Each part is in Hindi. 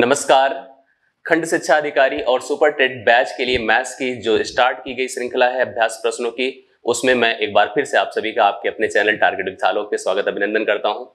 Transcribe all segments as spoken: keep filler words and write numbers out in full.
नमस्कार। खंड शिक्षा अधिकारी और सुपर टेट बैच के लिए मैथ्स की जो स्टार्ट की गई श्रृंखला है अभ्यास प्रश्नों की, उसमें मैं एक बार फिर से आप सभी का आपके अपने चैनल टारगेट विद आलोक पे स्वागत अभिनंदन करता हूं।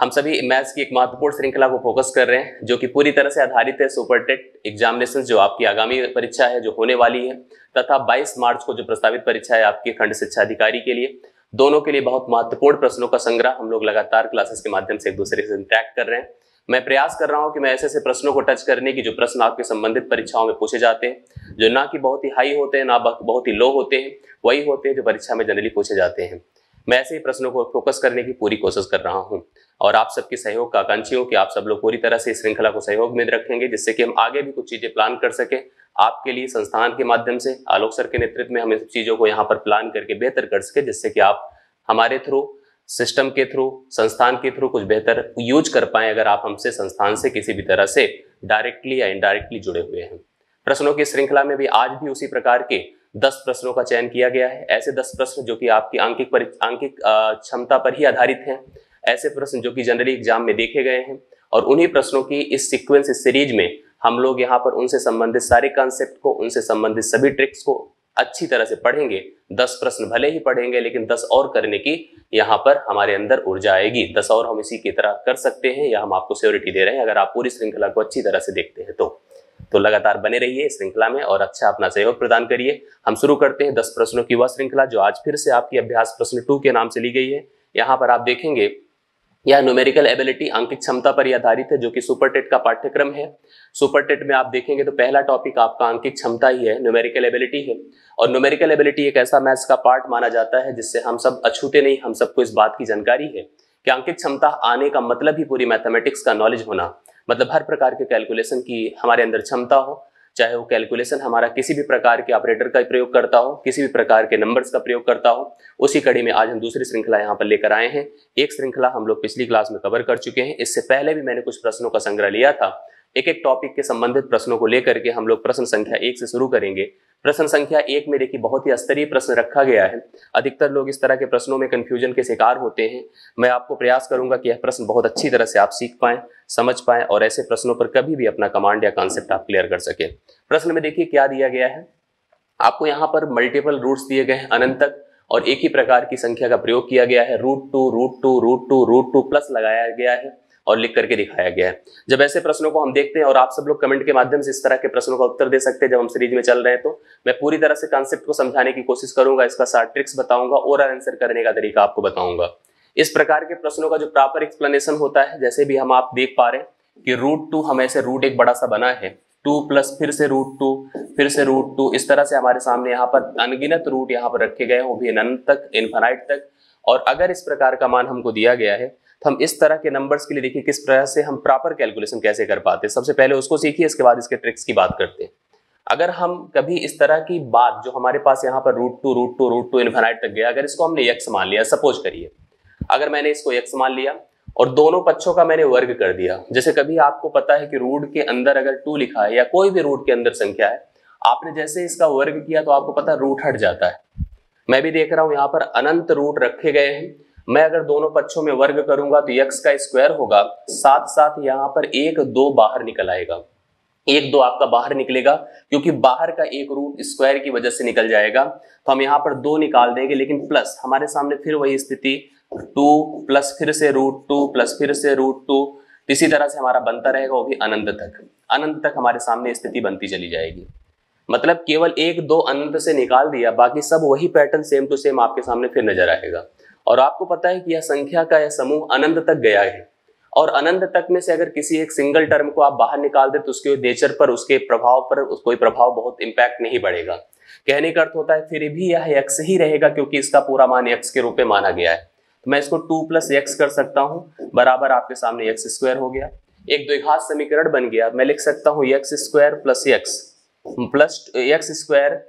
हम सभी मैथ्स की एक महत्वपूर्ण श्रृंखला को फोकस कर रहे हैं जो कि पूरी तरह से आधारित है सुपर टेट एग्जामिनेशन, जो आपकी आगामी परीक्षा है जो होने वाली है, तथा बाईस मार्च को जो प्रस्तावित परीक्षा है आपकी खंड शिक्षा अधिकारी के लिए। दोनों के लिए बहुत महत्वपूर्ण प्रश्नों का संग्रह हम लोग लगातार क्लासेस के माध्यम से एक दूसरे से इंटरेक्ट कर रहे हैं। मैं प्रयास कर रहा हूं कि मैं ऐसे ऐसे प्रश्नों को टच करने की जो प्रश्न आपके संबंधित परीक्षाओं में पूछे जाते हैं, जो ना कि बहुत ही हाई होते हैं ना बहुत ही लो होते हैं, वही होते हैं जो परीक्षा में जनरली पूछे जाते हैं। मैं ऐसे ही प्रश्नों को फोकस करने की पूरी कोशिश कर रहा हूं और आप सबके सहयोग का आकांक्षी हूं कि आप सब लोग पूरी तरह से इस श्रृंखला को सहयोग में रखेंगे, जिससे कि हम आगे भी कुछ चीजें प्लान कर सके आपके लिए। संस्थान के माध्यम से आलोक सर के नेतृत्व में हम इन सब चीजों को यहाँ पर प्लान करके बेहतर कर सके, जिससे कि आप हमारे थ्रू, सिस्टम के थ्रू, संस्थान के थ्रू कुछ बेहतर यूज कर पाए अगर आप हमसे, संस्थान से किसी भी तरह से डायरेक्टली या इनडायरेक्टली जुड़े हुए हैं। प्रश्नों की श्रृंखला में भी आज भी उसी प्रकार के दस प्रश्नों का चयन किया गया है। ऐसे दस प्रश्न जो कि आपकी आंकिक आंकिक क्षमता पर ही आधारित हैं, ऐसे प्रश्न जो कि जनरली एग्जाम में देखे गए हैं, और उन्हीं प्रश्नों की इस सीक्वेंस, इस सीरीज में हम लोग यहाँ पर उनसे संबंधित सारे कॉन्सेप्ट को, उनसे संबंधित सभी ट्रिक्स को अच्छी तरह से पढ़ेंगे। दस प्रश्न भले ही पढ़ेंगे, लेकिन दस और करने की यहाँ पर हमारे अंदर ऊर्जा आएगी। दस और हम इसी की तरह कर सकते हैं, या हम आपको सिक्योरिटी दे रहे हैं अगर आप पूरी श्रृंखला को अच्छी तरह से देखते हैं तो। तो लगातार बने रहिए इस श्रृंखला में और अच्छा अपना सहयोग प्रदान करिए। हम शुरू करते हैं दस प्रश्नों की वह श्रृंखला जो आज फिर से आपकी अभ्यास प्रश्न टू के नाम से ली गई है। यहाँ पर आप देखेंगे यह न्यूमेरिकल एबिलिटी, अंकित क्षमता पर आधारित है, जो कि सुपर टेट का पाठ्यक्रम है। सुपर टेट में आप देखेंगे तो पहला टॉपिक आपका अंकित क्षमता ही है, न्यूमेरिकल एबिलिटी है। और न्यूमेरिकल एबिलिटी एक ऐसा मैथ्स का पार्ट माना जाता है जिससे हम सब अछूते नहीं, हम सबको इस बात की जानकारी है कि अंकित क्षमता आने का मतलब ही पूरी मैथमेटिक्स का नॉलेज होना, मतलब हर प्रकार के कैलकुलेशन की हमारे अंदर क्षमता हो, चाहे वो कैलकुलेशन हमारा किसी भी प्रकार के ऑपरेटर का प्रयोग करता हो, किसी भी प्रकार के नंबर्स का प्रयोग करता हो। उसी कड़ी में आज हम दूसरी श्रृंखला यहाँ पर लेकर आए हैं। एक श्रृंखला हम लोग पिछली क्लास में कवर कर चुके हैं। इससे पहले भी मैंने कुछ प्रश्नों का संग्रह लिया था। एक एक टॉपिक के संबंधित प्रश्नों को लेकर के हम लोग प्रश्न संख्या एक से शुरू करेंगे। प्रश्न संख्या एक में देखिए बहुत ही स्तरीय प्रश्न रखा गया है। अधिकतर लोग इस तरह के प्रश्नों में कंफ्यूजन के शिकार होते हैं। मैं आपको प्रयास करूंगा कि यह प्रश्न बहुत अच्छी तरह से आप सीख पाएं, समझ पाएं और ऐसे प्रश्नों पर कभी भी अपना कमांड या कॉन्सेप्ट आप क्लियर कर सके। प्रश्न में देखिए क्या दिया गया है आपको। यहाँ पर मल्टीपल रूट्स दिए गए हैं अनंत तक, और एक ही प्रकार की संख्या का प्रयोग किया गया है। Root two, root two, root two, root two plus लगाया गया है और लिख करके दिखाया गया है। जब ऐसे प्रश्नों को हम देखते हैं, और आप सब लोग कमेंट के माध्यम से इस तरह के प्रश्नों का उत्तर दे सकते हैं जब हम सीरीज में चल रहे हैं, तो मैं पूरी तरह से कॉन्सेप्ट को समझाने की कोशिश करूंगा, इसका साथ ट्रिक्स बताऊंगा, ओरल आंसर करने का तरीका आपको बताऊंगा। इस प्रकार के प्रश्नों का जो प्रॉपर एक्सप्लेनेशन होता है, जैसे भी हम आप देख पा रहे हैं कि रूट टू, हम ऐसे रूट एक बड़ा सा बना है, टू प्लस फिर से रूट टू, फिर से रूट टू, इस तरह से हमारे सामने यहाँ पर अनगिनत रूट यहाँ पर रखे गए, वो भी अनंत तक, इनफिनाइट तक। और अगर इस प्रकार का मान हमको दिया गया है तो हम इस तरह के नंबर्स के लिए देखिए किस तरह से हम प्रॉपर कैलकुलेशन कैसे कर पाते हैं। सबसे पहले उसको सीखिए, इसके बाद इसके ट्रिक्स की बात करते हैं। अगर हम कभी इस तरह की बात जो हमारे पास यहाँ पर root two, root two, root two, infinite तक गया, अगर इसको हमने यक्स मान लिया, सपोज करिए अगर मैंने इसको यक्स मान लिया और दोनों पक्षों का मैंने वर्ग कर दिया। जैसे कभी आपको पता है कि रूट के अंदर अगर टू लिखा है या कोई भी रूट के अंदर संख्या है, आपने जैसे इसका वर्ग किया तो आपको पता है रूट हट जाता है। मैं भी देख रहा हूँ यहाँ पर अनंत रूट रखे गए हैं। मैं अगर दोनों पक्षों में वर्ग करूंगा तो यक्स का स्क्वायर होगा, साथ साथ यहाँ पर एक दो बाहर निकल आएगा, एक दो आपका बाहर निकलेगा क्योंकि बाहर का एक रूट स्क्वायर की वजह से निकल जाएगा, तो हम यहाँ पर दो निकाल देंगे। लेकिन प्लस हमारे सामने फिर वही स्थिति, टू प्लस फिर से रूट टू प्लस फिर से रूट टू, इसी तरह से हमारा बनता रहेगा, वो भी अनंत तक, अनंत तक हमारे सामने स्थिति बनती चली जाएगी। मतलब केवल एक दो अनंत से निकाल दिया, बाकी सब वही पैटर्न सेम टू सेम आपके सामने फिर नजर आएगा। और आपको पता है कि यह संख्या का यह समूह अनंत तक गया है, और अनंत तक में से अगर किसी एक सिंगल टर्म को आप बाहर निकाल दे तो उसके नेचर पर, उसके प्रभाव पर कोई प्रभाव बहुत इम्पैक्ट नहीं पड़ेगा। कहने का अर्थ होता है फिर भी यह एक्स ही रहेगा क्योंकि इसका पूरा मान एक्स के रूप में माना गया है। तो मैं इसको टू प्लस एक्स कर सकता हूँ, बराबर आपके सामने एक्स स्क्वायर हो गया, एक द्विघात समीकरण बन गया। मैं लिख सकता हूँ x square plus x plus x square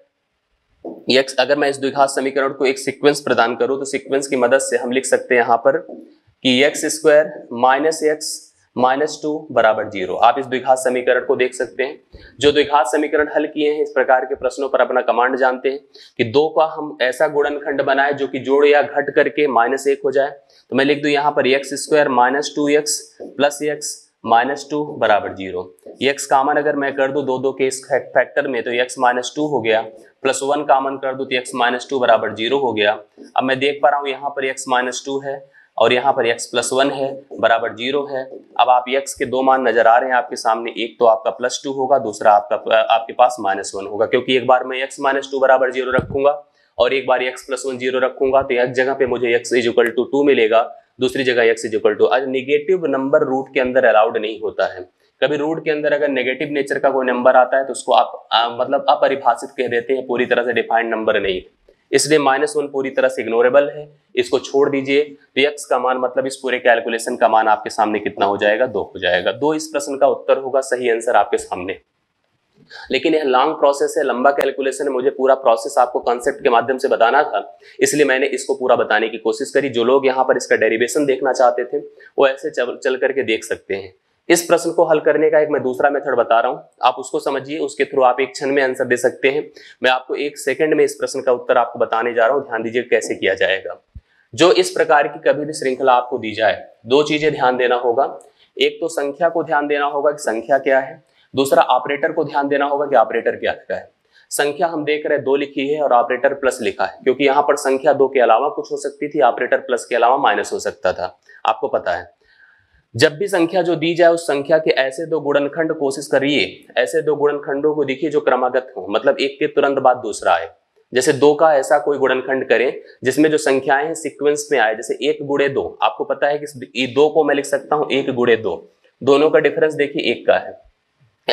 x. अगर मैं इस द्विघात समीकरण को एक सीक्वेंस प्रदान करूं तो सीक्वेंस की मदद से हम लिख सकते हैं यहाँ पर कि x square minus x minus two बराबर जीरो। आप इस द्विघात समीकरण को देख सकते हैं। जो द्विघात समीकरण हल किए हैं इस प्रकार के प्रश्नों पर अपना कमांड जानते हैं कि दो का हम ऐसा गुणनखंड बनाए जो कि जोड़ या घट करके माइनस एक हो जाए। तो मैं लिख दूं यहाँ पर x square minus two x plus x minus two बराबर जीरो। एक्स कामन अगर मैं कर दूं दो दो के इस फैक्टर में तो एक्स माइनस टू हो गया, प्लस वन कामन कर दूं तो एक्स माइनस टू बराबर जीरो हो गया। अब मैं देख पा रहा हूँ यहाँ पर एक्स माइनस टू है और यहाँ पर x प्लस वन है बराबर जीरो है। अब आप x के दो मान नजर आ रहे हैं आपके सामने, एक तो आपका प्लस टू होगा, दूसरा आपका आपके पास माइनस वन होगा, क्योंकि एक बार मैं x माइनस टू बराबर जीरो रखूंगा और एक बार x प्लस वन जीरो रखूंगा तो एक जगह पे मुझे x is equal to two मिलेगा, दूसरी जगह x इज इक्वल टू। आज निगेटिव नंबर रूट के अंदर अलाउड नहीं होता है। कभी रूट के अंदर अगर नेगेटिव नेचर का कोई नंबर आता है तो उसको आप आ, मतलब अपरिभाषित कह देते हैं, पूरी तरह से डिफाइंड नंबर नहीं, इसलिए माइनस वन पूरी तरह से इग्नोरेबल है, इसको छोड़ दीजिए। तो एक्स का मान मतलब इस पूरे कैलकुलेशन का मान आपके सामने कितना हो जाएगा, दो हो जाएगा। दो इस प्रश्न का उत्तर होगा, सही आंसर आपके सामने। लेकिन यह लॉन्ग प्रोसेस है, लंबा कैलकुलेशन है, मुझे पूरा प्रोसेस आपको कॉन्सेप्ट के माध्यम से बताना था, इसलिए मैंने इसको पूरा बताने की कोशिश करी। जो लोग यहाँ पर इसका डेरिवेशन देखना चाहते थे वो ऐसे चल, चल करके देख सकते हैं। इस प्रश्न को हल करने का एक मैं दूसरा मेथड बता रहा हूं, आप उसको समझिए, उसके थ्रू आप एक क्षण में आंसर दे सकते हैं। मैं आपको एक सेकंड में इस प्रश्न का उत्तर आपको बताने जा रहा हूं, ध्यान दीजिए कैसे किया जाएगा। जो इस प्रकार की कभी भी श्रृंखला आपको दी जाए, दो चीजें ध्यान देना होगा, एक तो संख्या को ध्यान देना होगा कि संख्या क्या है, दूसरा ऑपरेटर को ध्यान देना होगा कि ऑपरेटर क्या लिखा है। संख्या हम देख रहे हैं दो लिखी है और ऑपरेटर प्लस लिखा है, क्योंकि यहाँ पर संख्या दो के अलावा कुछ हो सकती थी, ऑपरेटर प्लस के अलावा माइनस हो सकता था, आपको पता है। जब भी संख्या जो दी जाए उस संख्या के ऐसे दो गुणनखंड कोशिश करिए, ऐसे दो गुणनखंडों को देखिए जो क्रमागत हो, मतलब एक के तुरंत बाद दूसरा आए। जैसे दो का ऐसा कोई गुणनखंड करें जिसमें जो संख्याएं हैं सीक्वेंस में आए, जैसे एक गुणे दो, आपको पता है कि दो को मैं लिख सकता हूं एक गुणे दो, दोनों का डिफरेंस देखिए एक का है।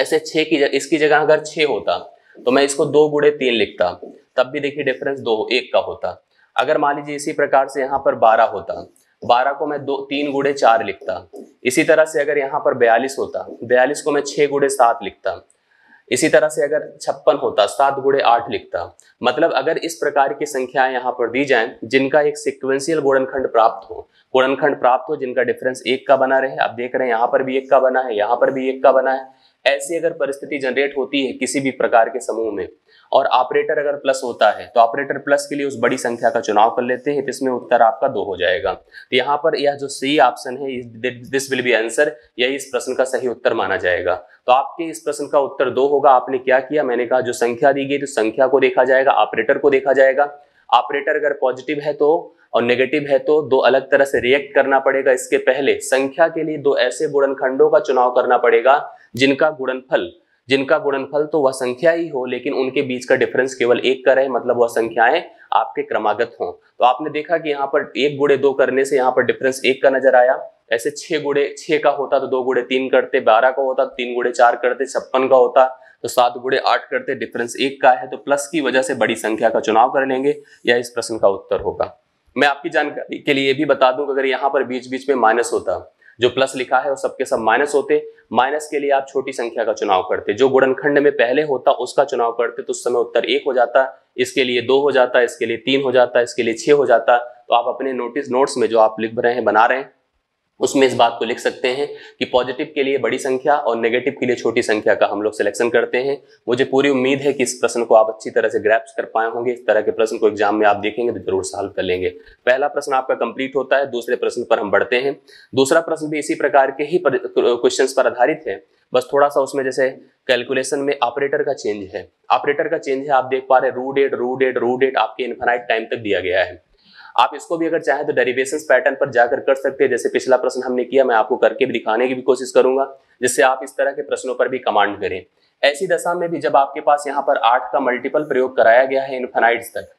ऐसे छः की जग, इसकी जगह अगर छः होता तो मैं इसको दो गुणे तीन लिखता, तब भी देखिए डिफरेंस दो एक का होता। अगर मान लीजिए इसी प्रकार से यहाँ पर बारह होता, बारह को मैं दो तीन गुणे चार लिखता। इसी तरह से अगर यहाँ पर बयालीस होता, बयालीस को मैं छः गुणे सात लिखता। इसी तरह से अगर छप्पन होता, सात गुणे आठ लिखता। मतलब अगर इस प्रकार की संख्याएं यहाँ पर दी जाएं जिनका एक सिक्वेंशियल गुणनखंड प्राप्त हो, गुणनखंड प्राप्त हो जिनका डिफरेंस एक का बना रहे। आप देख रहे हैं यहाँ पर भी एक का बना है, यहाँ पर भी एक का बना है। ऐसी अगर परिस्थिति जनरेट होती है किसी भी प्रकार के समूह में और ऑपरेटर अगर प्लस होता है तो ऑपरेटर प्लस के लिए उस बड़ी संख्या का चुनाव कर लेते हैं, तो इसमें उत्तर आपका दो हो जाएगा। तो यहाँ पर यह जो सी ऑप्शन है, दिस विल बी आंसर, यही इस प्रश्न का सही उत्तर माना जाएगा। तो आपके इस प्रश्न का उत्तर दो होगा। आपने क्या किया, मैंने कहा जो संख्या दी गई तो संख्या को देखा जाएगा, ऑपरेटर को देखा जाएगा। ऑपरेटर अगर पॉजिटिव है तो और नेगेटिव है तो दो अलग तरह से रिएक्ट करना पड़ेगा। इसके पहले संख्या के लिए दो ऐसे गुणनखंडों का चुनाव करना पड़ेगा जिनका गुणनफल जिनका गुणनफल तो वह संख्या ही हो, लेकिन उनके बीच का डिफरेंस केवल एक का रहे, मतलब वह संख्याएं आपके क्रमागत हों। तो आपने देखा कि यहाँ पर एक गुणे दो करने से यहाँ पर डिफरेंस एक का नजर आया। ऐसे छः गुणे छः का होता तो दो गुणे तीन करते, बारह का होता तो तीन गुणे चार करते, छप्पन का होता तो सात गुणे आठ करते, डिफरेंस एक का है। तो प्लस की वजह से बड़ी संख्या का चुनाव कर लेंगे, यह इस प्रश्न का उत्तर होगा। मैं आपकी जानकारी के लिए भी बता दूं कि अगर यहाँ पर बीच बीच में माइनस होता, जो प्लस लिखा है और सबके सब माइनस होते, माइनस के लिए आप छोटी संख्या का चुनाव करते, जो गुणनखंड में पहले होता उसका चुनाव करते, तो उस समय उत्तर एक हो जाता, इसके लिए दो हो जाता, इसके लिए तीन हो जाता, इसके लिए छः हो जाता। तो आप अपने नोटिस नोट्स में जो आप लिख रहे हैं बना रहे हैं उसमें इस बात को लिख सकते हैं कि पॉजिटिव के लिए बड़ी संख्या और नेगेटिव के लिए छोटी संख्या का हम लोग सिलेक्शन करते हैं। मुझे पूरी उम्मीद है कि इस प्रश्न को आप अच्छी तरह से ग्रैप्स कर पाए होंगे। इस तरह के प्रश्न को एग्जाम में आप देखेंगे तो जरूर सॉल्व कर लेंगे। पहला प्रश्न आपका कंप्लीट होता है, दूसरे प्रश्न पर हम बढ़ते हैं। दूसरा प्रश्न भी इसी प्रकार के ही क्वेश्चन पर आधारित है, बस थोड़ा सा उसमें जैसे कैलकुलेशन में ऑपरेटर का चेंज है, ऑपरेटर का चेंज है। आप देख पा रहे हैं root eight root eight root eight आपके इनफिनाइट टाइम तक दिया गया है। आप इसको भी अगर चाहें तो डेरिवेशन पैटर्न पर जाकर कर सकते हैं, जैसे पिछला प्रश्न हमने किया। मैं आपको करके भी दिखाने की भी कोशिश करूंगा, जिससे आप इस तरह के प्रश्नों पर भी कमांड करें। ऐसी दशा में भी जब आपके पास यहाँ पर आठ का मल्टीपल प्रयोग कराया गया है, इनफिनाइट तक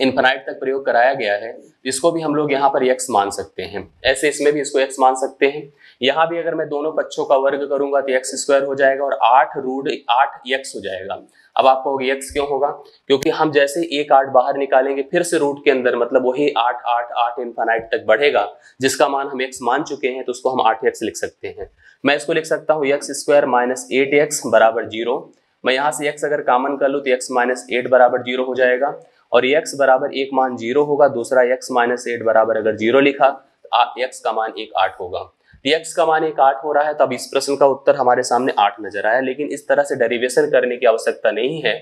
इनफिनाइट तक प्रयोग कराया गया है, इसको भी हम लोग यहाँ पर एक्स मान सकते हैं। ऐसे इसमें भी इसको एक्स मान सकते हैं। यहाँ भी अगर मैं दोनों पक्षों का वर्ग करूंगा तो एक्स स्क्वायर हो जाएगा और आठ रूट आठ एक्स हो जाएगा। अब आपको होगी एक्स क्यों होगा, क्योंकि हम जैसे एक आठ बाहर निकालेंगे फिर से रूट के अंदर, मतलब वही आठ आठ आठ इनफिनाइट तक बढ़ेगा, जिसका मान हम एक्स मान चुके हैं, तो उसको हम आठ एक्स लिख सकते हैं। मैं इसको लिख सकता हूँ x square minus eight x बराबर जीरो। मैं यहाँ से एक्स अगर कामन कर लूँ तो एक्स माइनस एट बराबर जीरो हो जाएगा और एक्स बराबर एक मान जीरो होगा, दूसरा एक्स माइनस एट बराबर अगर जीरो लिखा तो एक्स का मान एक आठ होगा। एक्स का मान एक आठ हो रहा है, तब इस प्रश्न का उत्तर हमारे सामने आठ नजर आया। लेकिन इस तरह से डेरिवेशन करने की आवश्यकता नहीं है।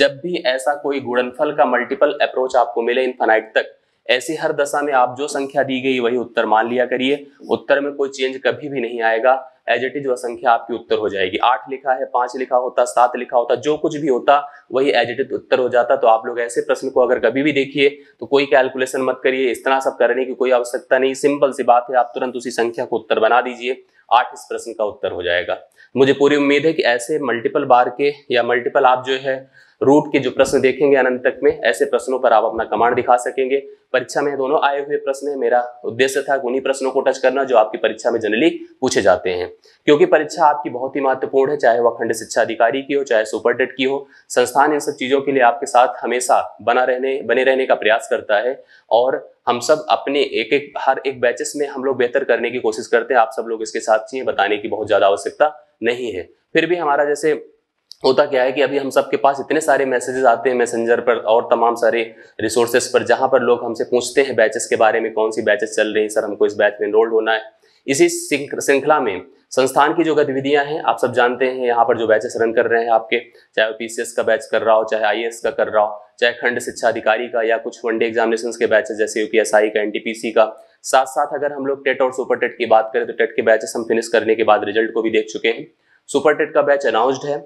जब भी ऐसा कोई गुणनफल का मल्टीपल अप्रोच आपको मिले इनफिनाइट तक, ऐसी हर दशा में आप जो संख्या दी गई वही उत्तर मान लिया करिए, उत्तर में कोई चेंज कभी भी नहीं आएगा, एज इट इज वह संख्या आपकी उत्तर हो जाएगी। आठ लिखा है, पांच लिखा होता, सात लिखा होता, जो कुछ भी होता वही एज इट इज उत्तर हो जाता। तो आप लोग ऐसे प्रश्न को अगर कभी भी देखिए तो कोई कैलकुलेशन मत करिए, इस तरह सब करने की कोई आवश्यकता नहीं, सिंपल सी बात है, आप तुरंत उसी संख्या को उत्तर बना दीजिए, आठ इस प्रश्न का उत्तर हो जाएगा। मुझे पूरी उम्मीद है कि ऐसे मल्टीपल बार के या मल्टीपल आप जो है रूट के जो प्रश्न देखेंगे अनंत तक में, ऐसे प्रश्नों पर आप अपना कमांड दिखा सकेंगे। परीक्षा में दोनों आए हुए प्रश्न है, मेरा उद्देश्य था उन्हीं प्रश्नों को टच करना जो आपकी परीक्षा में जनरली पूछे जाते हैं, क्योंकि परीक्षा आपकी बहुत ही महत्वपूर्ण है, चाहे वह खंड शिक्षा अधिकारी की हो, चाहे सुपर टेट की हो। संस्थान इन सब चीजों के लिए आपके साथ हमेशा बना रहने बने रहने का प्रयास करता है, और हम सब अपने एक एक हर एक बैचेस में हम लोग बेहतर करने की कोशिश करते हैं। आप सब लोग इसके साथ चाहिए, बताने की बहुत ज्यादा आवश्यकता नहीं है। फिर भी हमारा जैसे होता क्या है कि अभी हम सबके पास इतने सारे मैसेजेस आते हैं मैसेंजर पर और तमाम सारे रिसोर्सेस पर, जहां पर लोग हमसे पूछते हैं बैचेस के बारे में, कौन सी बैचेस चल रही है, सर हमको इस बैच में एनरोल्ड होना है। इसी श्रृंखला में संस्थान की जो गतिविधियां हैं आप सब जानते हैं, यहाँ पर जो बैचेस रन कर रहे हैं आपके, चाहे यूपीसीएस का बैच कर रहा हो, चाहे आईएएस का कर रहा हो, चाहे खंड शिक्षा अधिकारी का, या कुछ वनडे एग्जामिनेशन के बैचेस जैसे यूपीएसआई का, एनटीपीसी का। साथ साथ अगर हम लोग टेट और सुपर टेट की बात करें तो टेट के बैचेस हम फिनिश करने के बाद रिजल्ट को भी देख चुके हैं। सुपर टेट का बैच अनाउंस्ड है,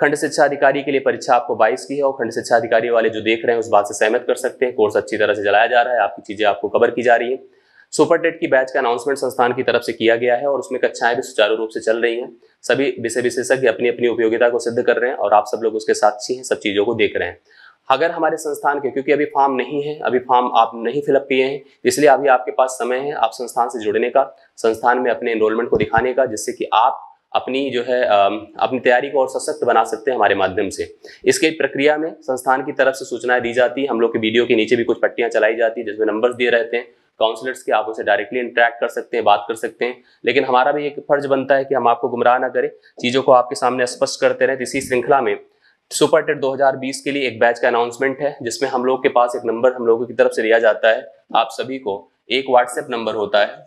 खंड शिक्षा अधिकारी के लिए परीक्षा आपको बाईस की है, और खंड शिक्षा अधिकारी वाले जो देख रहे हैं उस बात से सहमत कर सकते हैं, कोर्स अच्छी तरह से चलाया जा रहा है, आपकी चीजें आपको कवर की जा रही है। सुपर टेट की बैच का अनाउंसमेंट संस्थान की तरफ से किया गया है और उसमें कक्षाएं भी सुचारू रूप से चल रही हैं, सभी विषय विशेषज्ञ अपनी अपनी उपयोगिता को सिद्ध कर रहे हैं और आप सब लोग उसके साक्षी हैं, सब चीजों को देख रहे हैं। अगर हमारे संस्थान के, क्योंकि अभी फॉर्म नहीं है, अभी फॉर्म आप नहीं फिलअप किए हैं, इसलिए अभी आपके पास समय है आप संस्थान से जुड़ने का, संस्थान में अपने एनरोलमेंट को दिखाने का, जिससे कि आप अपनी जो है अपनी तैयारी को और सशक्त बना सकते हैं हमारे माध्यम से। इसके प्रक्रिया में संस्थान की तरफ से सूचनाएं दी जाती है, हम लोग के वीडियो के नीचे भी कुछ पट्टियां चलाई जाती है जिसमें नंबर्स दिए रहते हैं काउंसलर्स के, आप उनसे डायरेक्टली इंटरेक्ट कर सकते हैं, बात कर सकते हैं। लेकिन हमारा भी एक फर्ज बनता है कि हम आपको गुमराह ना करें, चीज़ों को आपके सामने स्पष्ट करते रहें। इसी श्रृंखला में सुपर टेट दो हज़ार बीस के लिए एक बैच का अनाउंसमेंट है, जिसमें हम लोग के पास एक नंबर हम लोगों की तरफ से लिया जाता है, आप सभी को एक व्हाट्सएप नंबर होता है,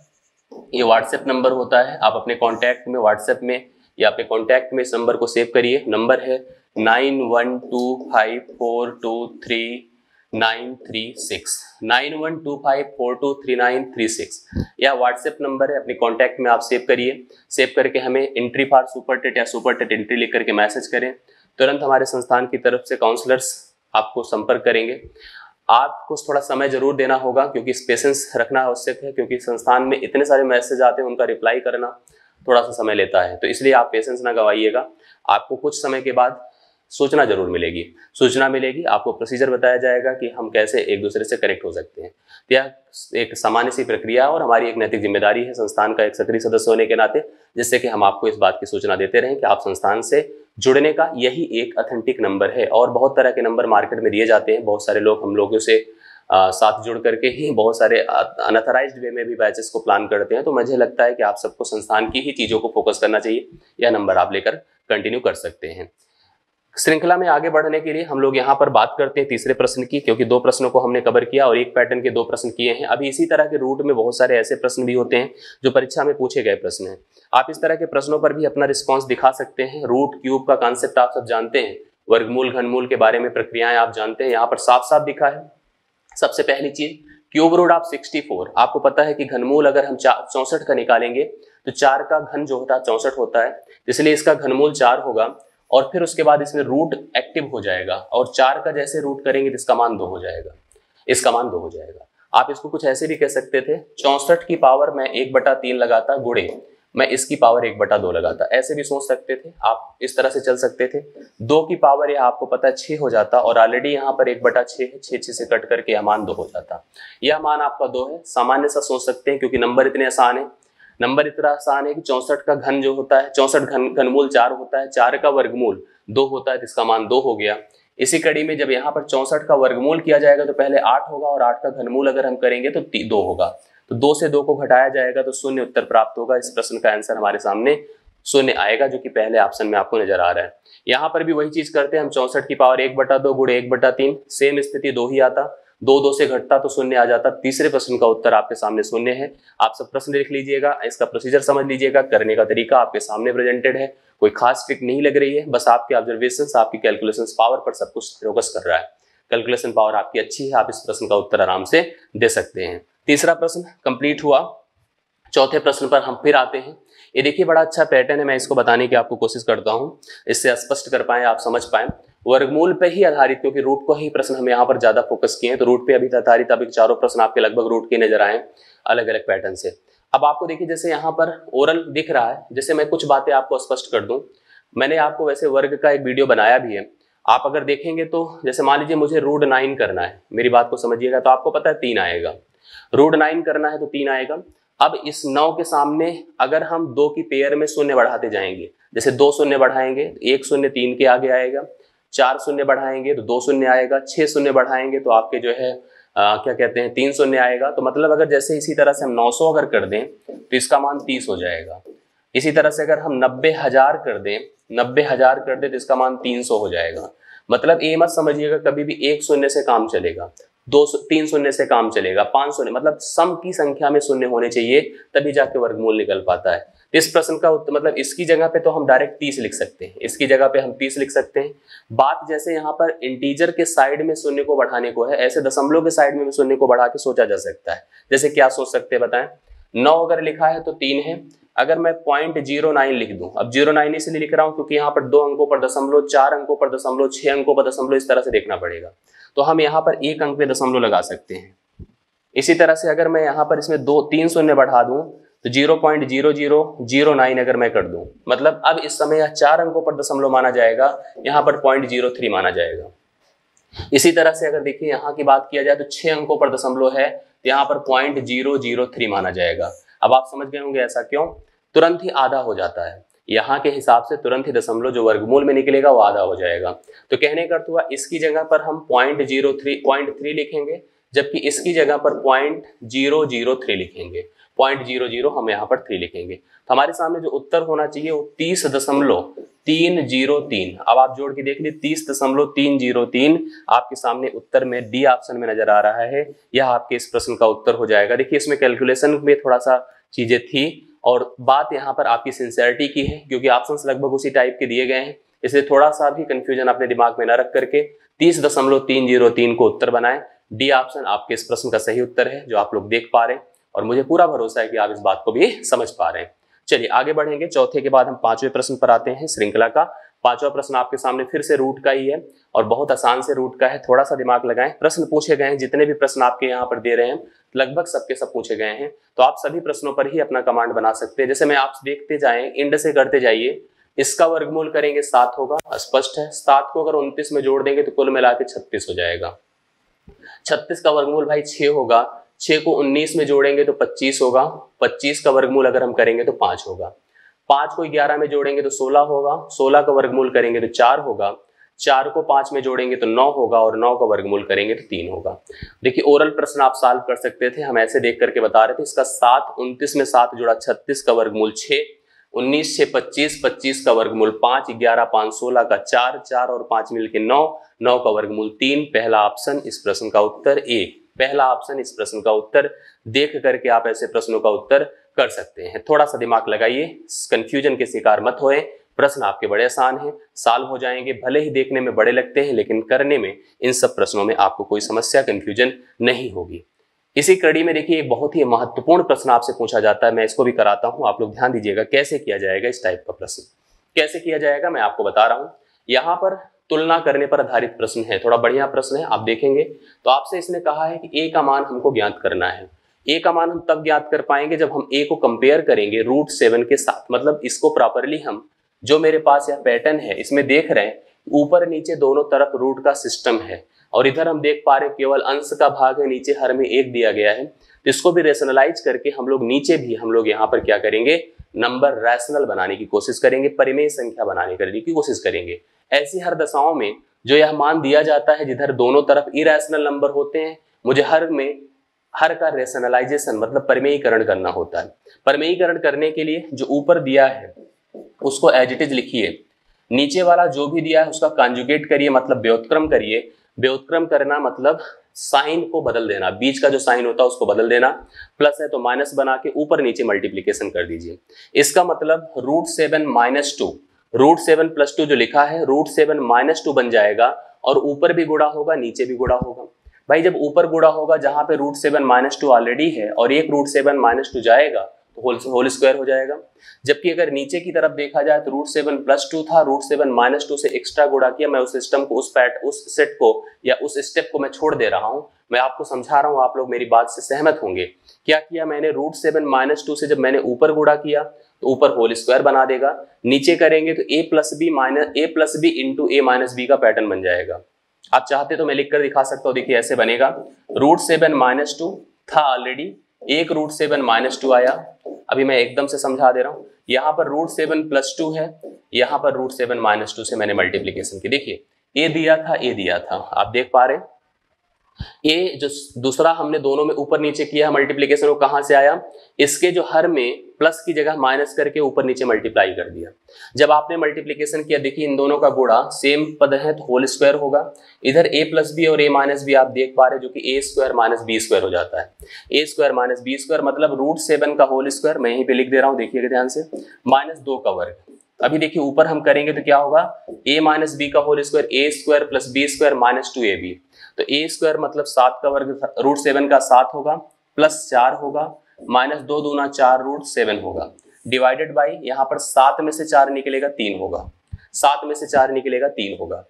ये व्हाट्सएप नंबर होता है, आप अपने कॉन्टैक्ट में व्हाट्सएप में या अपने कॉन्टैक्ट में इस नंबर को सेव करिए। नंबर है nine one two five four two three nine three six, nine one two five four two three nine three six, या व्हाट्सएप नंबर है, अपने कॉन्टैक्ट में आप सेव करिए। सेव करके हमें एंट्री फॉर सुपर टेट या सुपर टेट एंट्री लिख करके मैसेज करें, तुरंत हमारे संस्थान की तरफ से काउंसलर्स आपको संपर्क करेंगे। आपको थोड़ा समय जरूर देना होगा, क्योंकि पेशेंस रखना आवश्यक है, क्योंकि संस्थान में इतने सारे मैसेज आते हैं, उनका रिप्लाई करना थोड़ा सा समय लेता है, तो इसलिए आप पेशेंस ना गवाइएगा। आपको कुछ समय के बाद सूचना जरूर मिलेगी, सूचना मिलेगी, आपको प्रोसीजर बताया जाएगा कि हम कैसे एक दूसरे से कनेक्ट हो सकते हैं। यह एक सामान्य सी प्रक्रिया और हमारी एक नैतिक जिम्मेदारी है संस्थान का एक सक्रिय सदस्य होने के नाते, जिससे कि हम आपको इस बात की सूचना देते रहें कि आप संस्थान से जुड़ने का यही एक ऑथेंटिक नंबर है। और बहुत तरह के नंबर मार्केट में दिए जाते हैं, बहुत सारे लोग हम लोगों से आ, साथ जुड़ करके ही बहुत सारे अनऑथराइज्ड वे में भी बैचेस को प्लान करते हैं। तो मुझे लगता है कि आप सबको संस्थान की ही चीज़ों को फोकस करना चाहिए, यह नंबर आप लेकर कंटिन्यू कर सकते हैं। श्रृंखला में आगे बढ़ने के लिए हम लोग यहाँ पर बात करते हैं तीसरे प्रश्न की, क्योंकि दो प्रश्नों को हमने कवर किया और एक पैटर्न के दो प्रश्न किए हैं। अभी इसी तरह के रूट में बहुत सारे ऐसे प्रश्न भी होते हैं जो परीक्षा में पूछे गए प्रश्न हैं, आप इस तरह के प्रश्नों पर भी अपना रिस्पॉन्स दिखा सकते हैं। रूट क्यूब का कॉन्सेप्ट आप सब जानते हैं, वर्गमूल घनमूल के बारे में प्रक्रियाएं आप जानते हैं, यहाँ पर साफ साफ दिखा है। सबसे पहली चीज क्यूब रूट आप सिक्सटी फोर, आपको पता है कि घनमूल अगर हम चौसठ का निकालेंगे तो चार का घन जो होता है चौसठ होता है, इसलिए इसका घनमूल चार होगा, और फिर उसके बाद इसमें रूट एक्टिव हो जाएगा और चार का जैसे रूट करेंगे तो इसका मान दो हो जाएगा, इसका मान दो हो जाएगा। आप इसको कुछ ऐसे भी कह सकते थे, चौसठ की पावर मैं एक बटा तीन लगाता गुणे मैं इसकी पावर एक बटा दो लगाता, ऐसे भी सोच सकते थे आप, इस तरह से चल सकते थे। दो की पावर यह आपको पता है छः हो जाता, और ऑलरेडी यहाँ पर एक बटा छः है, छः छः से कट करके यह मान दो हो जाता, यह मान आपका दो है। सामान्य सा सोच सकते हैं, क्योंकि नंबर इतने आसान है, नंबर इतना आसान है कि चौसठ का घन जो होता है चौसठ घन घनमूल चार होता है, चार का वर्गमूल दो होता है, जिसका मान दो हो गया। इसी कड़ी में जब यहाँ पर चौसठ का वर्गमूल किया जाएगा तो पहले आठ होगा, और आठ का घनमूल अगर हम करेंगे तो दो होगा, तो दो से दो को घटाया जाएगा तो शून्य उत्तर प्राप्त होगा। इस प्रश्न का आंसर हमारे सामने शून्य आएगा, जो कि पहले ऑप्शन में आपको नजर आ रहा है। यहाँ पर भी वही चीज करते हैं हम, चौसठ की पावर एक बटा दो गुणे एक बटा तीन, सेम स्थिति दो ही आता, दो दो से घटता तो शून्य आ जाता। तीसरे प्रश्न का उत्तर आपके सामने शून्य है। आप सब प्रश्न लिख लीजिएगा, इसका प्रोसीजर समझ लीजिएगा, करने का तरीका आपके सामने प्रेजेंटेड है, कोई खास ट्रिक नहीं लग रही है, बस आपके ऑब्जर्वेशन आपकी कैलकुलेशन पावर पर सब कुछ फोकस कर रहा है। कैलकुलेशन पावर आपकी अच्छी है, आप इस प्रश्न का उत्तर आराम से दे सकते हैं। तीसरा प्रश्न कंप्लीट हुआ। चौथे प्रश्न पर हम फिर आते हैं। ये देखिए बड़ा अच्छा पैटर्न है, मैं इसको बताने की आपको कोशिश करता हूँ, इससे स्पष्ट कर पाए, आप समझ पाए। वर्गमूल पे ही आधारित, क्योंकि रूट को ही प्रश्न हम यहाँ पर ज्यादा फोकस किए हैं, तो रूट पे अभी आधारित अभी चारों प्रश्न आपके लगभग रूट के नजर आए अलग अलग पैटर्न से। अब आपको देखिए जैसे यहाँ पर ओरल दिख रहा है, जैसे मैं कुछ बातें आपको स्पष्ट कर दूं, मैंने आपको वैसे वर्ग का एक वीडियो बनाया भी है, आप अगर देखेंगे तो जैसे मान लीजिए मुझे रूट नाइन करना है, मेरी बात को समझिएगा, तो आपको पता है तीन आएगा, रूट नाइन करना है तो तीन आएगा। अब इस नौ के सामने अगर हम दो की पेयर में शून्य बढ़ाते जाएंगे, जैसे दो शून्य बढ़ाएंगे तो एक शून्य तीन के आगे आएगा, चार शून्य बढ़ाएंगे तो दो शून्य आएगा, छः शून्य बढ़ाएंगे तो आपके जो है आ, क्या कहते हैं तीन शून्य आएगा। तो मतलब अगर जैसे इसी तरह से हम नौ सौ अगर कर दें तो इसका मान तीस हो जाएगा। इसी तरह से अगर हम नब्बे हज़ार कर दें नब्बे हज़ार कर दें तो इसका मान तीन सौ हो जाएगा। मतलब ये मत समझिएगा कभी भी एक शून्य से काम चलेगा, दो तीन शून्य से काम चलेगा, पांच शून्य, मतलब सम की संख्या में शून्य होने चाहिए तभी जाके वर्गमूल निकल पाता है। इस प्रश्न का मतलब इसकी जगह पे तो हम डायरेक्ट तीस लिख सकते हैं, इसकी जगह पे हम तीस लिख सकते हैं। बात जैसे यहाँ पर इंटीजर के साइड में शून्य को बढ़ाने को है, ऐसे दशमलव के साइड में शून्य को बढ़ा के सोचा जा सकता है। जैसे क्या सोच सकते हैं बताएं, नौ अगर लिखा है तो तीन है, अगर मैं पॉइंट जीरो नाइन लिख दूं, अब जीरो नाइन इसलिए लिख रहा हूं क्योंकि यहाँ पर दो अंकों पर दशमलव, चार अंकों पर दशमलव, छह अंकों पर दशमलव, इस तरह से देखना पड़ेगा। तो हम यहाँ पर एक अंक पे दशमलव लगा सकते हैं। इसी तरह से अगर मैं यहाँ पर इसमें दो तीन शून्य बढ़ा दूं तो zero point zero zero zero nine अगर मैं कर दूं, मतलब अब इस समय यह चार अंकों पर दशमलव माना जाएगा, यहाँ पर पॉइंट जीरो थ्री माना जाएगा। इसी तरह से अगर देखिए यहाँ की बात किया जाए तो छह अंकों पर दशमलव है तो यहाँ पर पॉइंट जीरो जीरो थ्री माना जाएगा। अब आप समझ गए होंगे ऐसा क्यों, तुरंत ही आधा हो जाता है, यहाँ के हिसाब से तुरंत ही दशमलव जो वर्गमूल में निकलेगा वो आधा हो जाएगा। तो कहने का अर्थ हुआ इसकी जगह पर हम point zero three point three लिखेंगे, जबकि इसकी जगह पर पॉइंट जीरो जीरो थ्री लिखेंगे, पॉइंट जीरो जीरो हम यहाँ पर थ्री लिखेंगे। तो हमारे सामने जो उत्तर होना चाहिए वो तीस दशमलव तीन जीरो तीन। अब आप जोड़ के देख लीजिए, तीस दशमलव तीन जीरो तीन आपके सामने उत्तर में डी ऑप्शन में नजर आ रहा है। यह आपके इस प्रश्न का उत्तर हो जाएगा। देखिए इसमें कैलकुलेशन में थोड़ा सा चीजें थी, और बात यहाँ पर आपकी सिंसियरिटी की है, क्योंकि ऑप्शंस लगभग उसी टाइप के दिए गए हैं, इसलिए थोड़ा सा भी कंफ्यूजन अपने दिमाग में न रख करके तीस दशमलव तीन जीरो तीन को उत्तर बनाएं। डी ऑप्शन आपके इस प्रश्न का सही उत्तर है, जो आप लोग देख पा रहे हैं, और मुझे पूरा भरोसा है कि आप इस बात को भी समझ पा रहे हैं। चलिए आगे बढ़ेंगे। चौथे के बाद हम पांचवें प्रश्न पर आते हैं श्रृंखला का। पांचवा प्रश्न आपके सामने फिर से रूट का ही है, और बहुत आसान से रूट का है, थोड़ा सा दिमाग लगाएं। प्रश्न पूछे गए हैं, जितने भी प्रश्न आपके यहाँ पर दे रहे हैं लगभग सबके सब पूछे गए हैं, तो आप सभी प्रश्नों पर ही अपना कमांड बना सकते हैं। जैसे मैं आप देखते जाएं, इंड से करते जाइए। इसका वर्गमूल करेंगे सात होगा, स्पष्ट है। सात को अगर उनतीस में जोड़ देंगे तो कुल मिला के छत्तीस हो जाएगा। छत्तीस का वर्गमूल भाई छः होगा, छः को उन्नीस में जोड़ेंगे तो पच्चीस होगा, पच्चीस का वर्गमूल अगर हम करेंगे तो पाँच होगा, पाँच को ग्यारह में जोड़ेंगे तो सोलह होगा, सोलह का वर्गमूल करेंगे तो चार होगा, चार को पाँच में जोड़ेंगे तो नौ होगा, और नौ का वर्गमूल करेंगे तो तीन होगा। देखिए ओरल प्रश्न आप सॉल्व कर सकते थे, हम ऐसे देख करके बता रहे थे। इसका सात, उनतीस में सात जोड़ा छत्तीस का वर्गमूल छः, उन्नीस छः पच्चीस, पच्चीस का वर्गमूल पाँच, ग्यारह पाँच सोलह का चार, चार और पाँच मिलके नौ, नौ का वर्गमूल तीन। पहला ऑप्शन इस प्रश्न का उत्तर ए, पहला ऑप्शन इस प्रश्न का उत्तर। देख करके आप ऐसे प्रश्नों का उत्तर कर सकते हैं, थोड़ा सा दिमाग लगाइए, कंफ्यूजन के शिकार मत होएं। प्रश्न आपके बड़े आसान हैं, सॉल्व हो जाएंगे, भले ही देखने में बड़े लगते हैं, लेकिन करने में इन सब प्रश्नों में आपको कोई समस्या कंफ्यूजन नहीं होगी। इसी कड़ी में देखिए एक बहुत ही महत्वपूर्ण प्रश्न आपसे पूछा जाता है, मैं इसको भी कराता हूं, आप लोग ध्यान दीजिएगा कैसे किया जाएगा। इस टाइप का प्रश्न कैसे किया जाएगा मैं आपको बता रहा हूं। यहाँ पर तुलना करने पर आधारित प्रश्न है, थोड़ा बढ़िया प्रश्न है, आप देखेंगे। तो आपसे इसने कहा है कि ए का मान हमको ज्ञात करना है। ए का मान हम तब ज्ञात कर पाएंगे जब हम ए को कंपेयर करेंगे रूट सेवन के साथ, मतलब इसको प्रॉपरली हम जो मेरे पास यह पैटर्न है इसमें देख रहे हैं, ऊपर नीचे दोनों तरफ रूट का सिस्टम है, और इधर हम देख पा रहे केवल अंश का भाग है, नीचे हर में एक दिया गया है। तो इसको भी रेशनलाइज करके हम लोग नीचे भी हम लोग यहाँ पर क्या करेंगे, नंबर रैशनल बनाने की कोशिश करेंगे, परिमेय संख्या बनाने करने की कोशिश करेंगे। ऐसी हर दशाओं में जो यह मान दिया जाता है, जिधर दोनों तरफ इरेशनल नंबर होते हैं, मुझे हर में हर का रेशनलाइजेशन मतलब परिमेयीकरण करना होता है। परिमेयीकरण करने के लिए जो ऊपर दिया है उसको एज इट इज लिखिए, नीचे वाला जो भी दिया है उसका कॉन्जुगेट करिए, मतलब व्युत्क्रम करिए। व्युत्क्रम करना मतलब साइन को बदल देना, बीच का जो साइन होता है उसको बदल देना, प्लस है तो माइनस बना के ऊपर नीचे मल्टीप्लीकेशन कर दीजिए। इसका मतलब root seven minus two, root seven plus two जो लिखा है रूट सेवन माइनस टू बन जाएगा, और ऊपर भी गुड़ा होगा, नीचे भी गुड़ा होगा। भाई जब ऊपर गुड़ा होगा जहाँ पे root seven minus two already है और एक रूट सेवन माइनस टू जाएगा तो होल होल स्क्वायर हो जाएगा। जबकि अगर नीचे की तरफ देखा जाए तो रूट सेवन प्लस टू था, रूट सेवन माइनस टू से एक्स्ट्रा गुड़ा किया। मैं उस सिस्टम को, उस पैट, उस सेट को या उस स्टेप को मैं छोड़ दे रहा हूँ। मैं आपको समझा रहा हूँ, आप लोग मेरी बात से सहमत होंगे। क्या किया मैंने, रूट सेवन माइनस टू से जब मैंने ऊपर गुड़ा किया तो ऊपर होल स्क्वायर बना देगा, नीचे करेंगे तो a plus b minus a plus b into a minus b का पैटर्न बन जाएगा। आप चाहते तो मैं लिख कर दिखा सकता हूँ। देखिए ऐसे बनेगा, रूट सेवन माइनस टू था ऑलरेडी, एक रूट सेवन माइनस टू आया, अभी मैं एकदम से समझा दे रहा हूँ। यहाँ पर रूट सेवन प्लस टू है, यहाँ पर रूट सेवन माइनस टू से मैंने मल्टीप्लीकेशन की। देखिए ए दिया था, ए दिया था, आप देख पा रहे हैं। ए जो दूसरा हमने दोनों में ऊपर नीचे किया है मल्टीप्लीकेशन, वो कहाँ से आया, इसके जो हर में प्लस की जगह माइनस करके ऊपर नीचे मल्टीप्लाई कर दिया। जब आपने मल्टीप्लीकेशन किया, देखिए इन दोनों का गुणा सेम पद है तो होल स्क्वायर होगा। इधर ए प्लस बी और ए माइनस बी आप देख पा रहे हैं, जो कि a square minus b square हो जाता है। A square minus b square मतलब रूट सेवन का होल स्क्वायर, मैं यहीं पर लिख दे रहा हूँ, देखिएगा ध्यान से, माइनस दो का वर्ग। अभी देखिए ऊपर हम करेंगे तो क्या होगा, a माइनस बी का whole square, a square plus b square minus two a b. तो ए स्क्वायर मतलब सात का वर्ग, रूट सेवन का सात होगा, प्लस चार होगा, माइनस दो दूना चार रूट सेवन होगा, डिवाइडेड बाई, यहाँ पर सात में से चार निकलेगा तीन होगा, सात में से चार निकलेगा तीन होगा,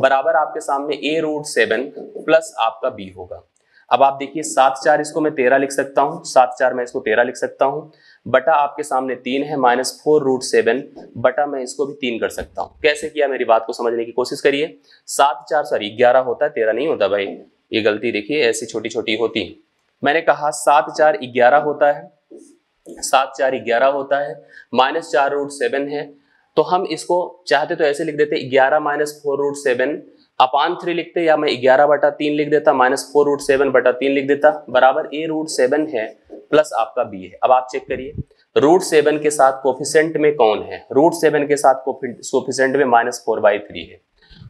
बराबर आपके सामने a रूट सेवन प्लस आपका b होगा। अब आप देखिए सात चार, इसको मैं तेरह लिख सकता हूँ, सात चार मैं इसको तेरह लिख सकता हूँ, बटा आपके सामने तीन है, माइनस फोर रूट सेवन, बटा मैं इसको भी तीन कर सकता हूँ। कैसे किया, मेरी बात को समझने की कोशिश करिए। सात चार सॉरी ग्यारह होता है, तेरह नहीं होता भाई, ये गलती देखिए ऐसी छोटी छोटी होती है। मैंने कहा सात चार ग्यारह होता है, सात चार ग्यारह होता है, माइनस चार रूट सेवन है, तो हम इसको चाहते तो ऐसे लिख देते ग्यारह minus four root seven upon three लिखते, या मैं ग्यारह बटा तीन लिख देता, माइनस फोर रूट सेवन बटा तीन लिख देता, बराबर ए रूट सेवन है प्लस आपका बी है। अब आप चेक करिए रूट सेवन के साथ कोफिशेंट में कौन है, रूट सेवन के साथ कोफिशेंट में माइनस फोर बाई थ्री है,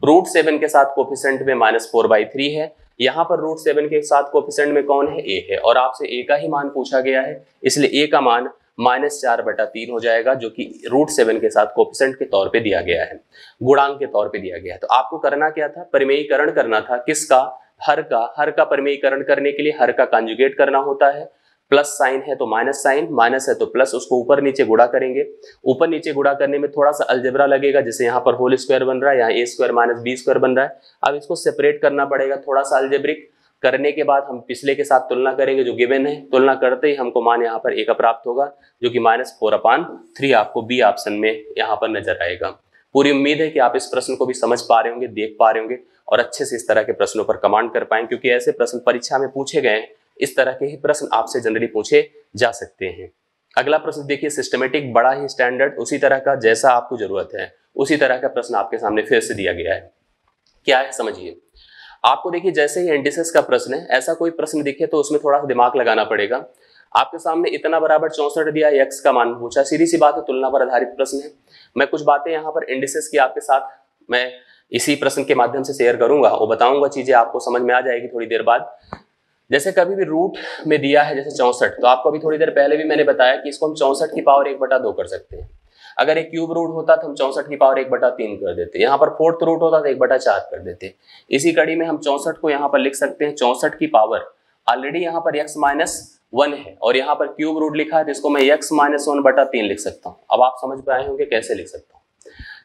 रूट सेवन के साथ कोफिशेंट में माइनस फोर बाई थ्री है। यहाँ पर रूट सेवन के साथ कोफिशेंट में कौन है, ए है, और आपसे ए का ही मान पूछा गया है, इसलिए ए का मान माइनस चार बटा तीन हो जाएगा, जो कि रूट सेवन के साथ कोफिशेंट के तौर पे दिया गया है, गुणांक के तौर पे दिया गया है। तो आपको करना क्या था, परिमेयीकरण करना था, किसका, हर का। हर का परिमेयीकरण करने के लिए हर का कॉन्जुगेट करना होता है, प्लस साइन है तो माइनस साइन, माइनस है तो प्लस, उसको ऊपर नीचे गुणा करेंगे। ऊपर नीचे गुणा करने में थोड़ा सा अलजेब्रा लगेगा, जैसे यहाँ पर होल स्क्वायर बन रहा है, यहाँ a square minus b square बन रहा है। अब इसको सेपरेट करना पड़ेगा, थोड़ा सा अलजेब्रिक करने के बाद हम पिछले के साथ तुलना करेंगे जो गिवन है। तुलना करते ही हमको मान यहाँ पर एक प्राप्त होगा, जो कि माइनस फोर अपान थ्री आपको बी ऑप्शन में यहाँ पर नजर आएगा। पूरी उम्मीद है कि आप इस प्रश्न को भी समझ पा रहे होंगे, देख पा रहे होंगे और अच्छे से इस तरह के प्रश्नों पर कमांड कर पाएंगे, क्योंकि ऐसे प्रश्न परीक्षा में पूछे गए हैं। इस तरह के ही प्रश्न आपसे जनरली पूछे जा सकते हैं। अगला प्रश्न देखिए सिस्टमेटिक, बड़ा ही स्टैंडर्ड, उसी तरह का जैसा आपको जरूरत है उसी तरह का प्रश्न आपके सामने फिर से दिया गया है। क्या है समझिए, आपको देखिए जैसे ही इंडिसेस का प्रश्न है, ऐसा कोई प्रश्न दिखे तो उसमें थोड़ा सा दिमाग लगाना पड़ेगा। आपके सामने इतना बराबर चौंसठ दिया, एक्स का मान पूछा, सीधी सी बात है तुलना पर आधारित प्रश्न है। मैं कुछ बातें यहाँ पर इंडिसेस की आपके साथ मैं इसी प्रश्न के माध्यम से शेयर करूंगा और बताऊंगा, चीजें आपको समझ में आ जाएगी थोड़ी देर बाद। जैसे कभी भी रूट में दिया है जैसे चौंसठ, तो आपको अभी थोड़ी देर पहले भी मैंने बताया कि इसको हम चौंसठ की पावर एक बटा दो कर सकते हैं। अगर एक क्यूब रूट होता तो हम चौंसठ की पावर एक बटा तीन कर देते, यहाँ पर फोर्थ रूट होता तो एक बटा चार कर देते। इसी कड़ी में हम चौंसठ को यहाँ पर लिख सकते हैं, चौंसठ की पावर ऑलरेडी यहाँ पर x माइनस वन है और यहाँ पर क्यूब रूट लिखा है तो इसको मैं x माइनस वन बटा तीन लिख सकता हूँ। अब आप समझ पाए होंगे कैसे लिख सकता हूँ।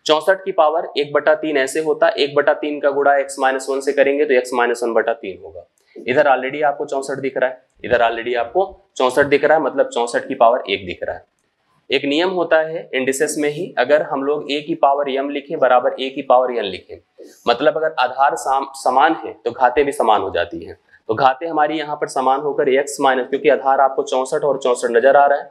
चौंसठ की पावर एक बटा तीन ऐसे होता, एक बटा तीन का गुणा x माइनस वन से करेंगे तो x माइनस वन बटा तीन होगा। इधर ऑलरेडी आपको चौंसठ दिख रहा है, इधर ऑलरेडी आपको चौंसठ दिख रहा है, मतलब चौंसठ की पावर एक दिख रहा है। एक नियम होता है इंडिसेस में ही, अगर हम लोग a की पावर m लिखें बराबर a की पावर n लिखें, मतलब अगर आधार समान है तो घाते भी समान हो जाती हैं। तो घाते हमारी यहाँ पर समान होकर x माइनस, क्योंकि आधार आपको चौंसठ और चौंसठ नजर आ रहा है,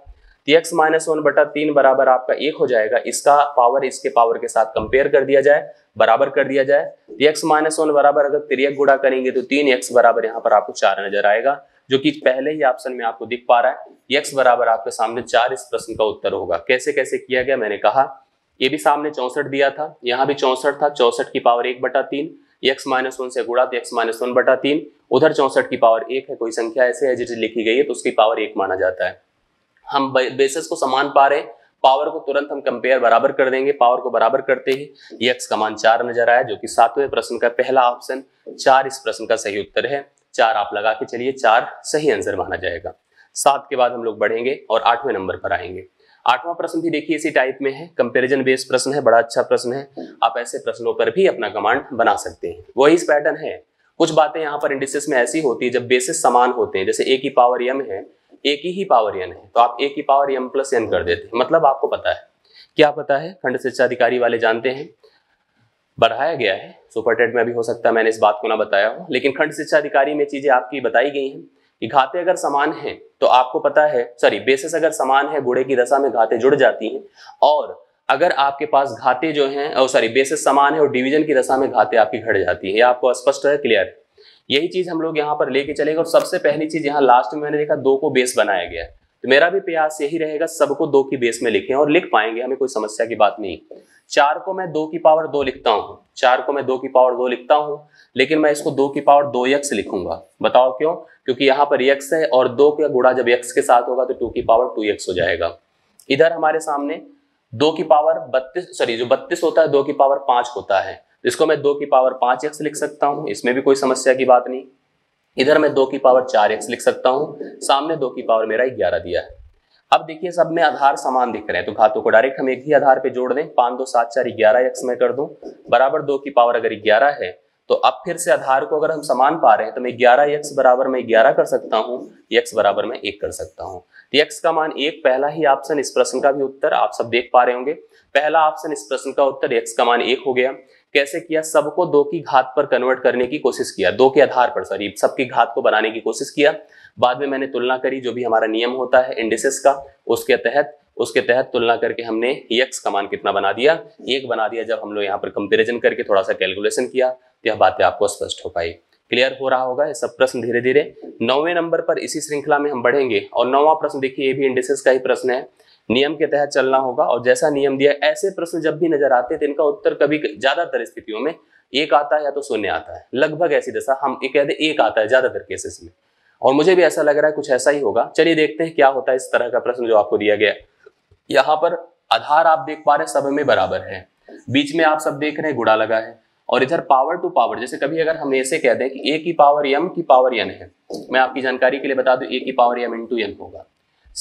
तो x माइनस वन बटा तीन बराबर आपका एक हो जाएगा। इसका पावर इसके पावर के साथ कंपेयर कर दिया जाए, बराबर कर दिया जाए, तो एक्स माइनस वन बराबर अगर तिरक गुणा करेंगे तो तीन एक्स बराबर यहाँ पर आपको चार नजर आएगा, जो कि पहले ही ऑप्शन में आपको दिख पा रहा है। x बराबर आपके सामने चार इस प्रश्न का उत्तर होगा। कैसे कैसे किया गया, मैंने कहा ये भी सामने चौंसठ दिया था, यहाँ भी चौंसठ था, चौंसठ की पावर एक बटा तीन, एक्स माइनस वन से गुणा तो एक्स माइनस वन बटा तीन, उधर चौंसठ की पावर एक है, कोई संख्या ऐसे है जिसे लिखी गई है तो उसकी पावर एक माना जाता है। हम बेसेस को समान पा रहे हैं, पावर को तुरंत हम कंपेयर बराबर कर देंगे। पावर को बराबर करते ही यक्स का मान चार नजर आया, जो कि सातवें प्रश्न का पहला ऑप्शन चार इस प्रश्न का सही उत्तर है। चार आप लगा के चलिए, चार सही आंसर माना जाएगा। सात के बाद हम लोग बढ़ेंगे और आठवें नंबर पर आएंगे। आठवां प्रश्न भी देखिए इसी टाइप में है, कंपैरिजन बेस्ड प्रश्न है, बड़ा अच्छा प्रश्न है। आप ऐसे प्रश्नों पर भी अपना कमांड बना सकते हैं। वही इस पैटर्न है। कुछ बातें यहाँ पर इंडिसेस में ऐसी होती है जब बेसिस समान होते हैं, जैसे ए की पावर एम है, ए की ही पावर एन है, तो आप ए की पावर एम प्लस एन कर देते हैं। मतलब आपको पता है, क्या पता है, खंड शिक्षा अधिकारी वाले जानते हैं, बढ़ाया गया है। सुपर टेट में भी हो सकता है मैंने इस बात को ना बताया हो, लेकिन खंड शिक्षा अधिकारी में चीजें आपकी बताई गई हैं कि घाते अगर समान हैं तो आपको पता है, सॉरी बेसिस अगर समान है, गुणे की दशा में घाते जुड़ जाती हैं, और अगर आपके पास घाते जो हैं, और सॉरी बेसिस समान है और डिवीजन की दशा में घाते आपकी घट जाती है। ये आपको स्पष्ट है, क्लियर है। यही चीज हम लोग यहाँ पर लेके चलेंगे। और सबसे पहली चीज यहाँ लास्ट में मैंने देखा दो को बेस बनाया गया है, तो मेरा भी प्रयास यही रहेगा सबको दो की बेस में लिखें, और लिख पाएंगे, हमें कोई समस्या की बात नहीं। चार को मैं दो की पावर दो लिखता हूँ, चार को मैं दो की पावर दो लिखता हूँ, लेकिन मैं इसको दो की पावर दो यक्स लिखूंगा। बताओ क्यों? क्योंकि यहाँ पर यक्स है और दो का गुणा जब यक्स के साथ होगा तो टू की पावर टू यक्स हो जाएगा। इधर हमारे सामने दो की पावर बत्तीस, सॉरी जो बत्तीस होता है दो की पावर पांच होता है, इसको मैं दो की पावर पांच एक्स लिख सकता हूँ, इसमें भी कोई समस्या की बात नहीं। इधर मैं दो की पावर चार एक्स लिख सकता हूँ, सामने दो की पावर मेरा ग्यारह दिया है। अब देखिए सब में आधार समान दिख रहे हैं, तो घातों को डायरेक्ट हम एक ही आधार पे जोड़ दें। पाँच दो सात चार ग्यारह एक्स में कर दूं, बराबर दो की पावर अगर ग्यारह है, तो अब फिर से आधार को अगर हम समान पा रहे हैं तो मैं ग्यारह एक्स बराबर में ग्यारह कर सकता हूँ, एक्स बराबर में एक कर सकता हूँ। तो एक्स का मान एक, पहला ही ऑप्शन इस प्रश्न का भी उत्तर आप सब देख पा रहे होंगे। पहला ऑप्शन इस प्रश्न का उत्तर एक्स का मान एक हो गया। कैसे किया? सबको दो की घात पर कन्वर्ट करने की कोशिश किया, दो के आधार पर, सॉरी सबकी घात को बनाने की कोशिश किया। बाद में मैंने तुलना करी, जो भी हमारा नियम होता है इंडिसेस का, उसके तहत उसके तहत तुलना करके हमने एक्स का मान कितना बना दिया, एक बना दिया। जब हम लोग यहाँ पर कंपेरिजन करके थोड़ा सा कैलकुलेशन किया तो यह बातें आपको स्पष्ट हो पाई। क्लियर हो रहा होगा ये सब प्रश्न धीरे धीरे। नौवें नंबर पर इसी श्रृंखला में हम बढ़ेंगे, और नौवां प्रश्न देखिए ये भी इंडिसेस का ही प्रश्न है, नियम के तहत चलना होगा। और जैसा नियम दिया, ऐसे प्रश्न जब भी नजर आते हैं तो इनका उत्तर कभी ज्यादातर स्थितियों में एक आता है या तो शून्य आता है, लगभग ऐसी दशा हम ये कहते हैं एक आता है ज्यादातर केसेस में, और मुझे भी ऐसा लग रहा है कुछ ऐसा ही होगा। चलिए देखते हैं क्या होता है इस तरह का प्रश्न जो आपको दिया गया। यहाँ पर आधार आप देख पा रहे सब में बराबर है, बीच में आप सब देख रहे हैं गुणा लगा है, और इधर पावर टू पावर, जैसे कभी अगर हम ऐसे कह दें कि ए की पावर एम की पावर एन है, मैं आपकी जानकारी के लिए बता दूं ए की पावर एम इंटू एन होगा।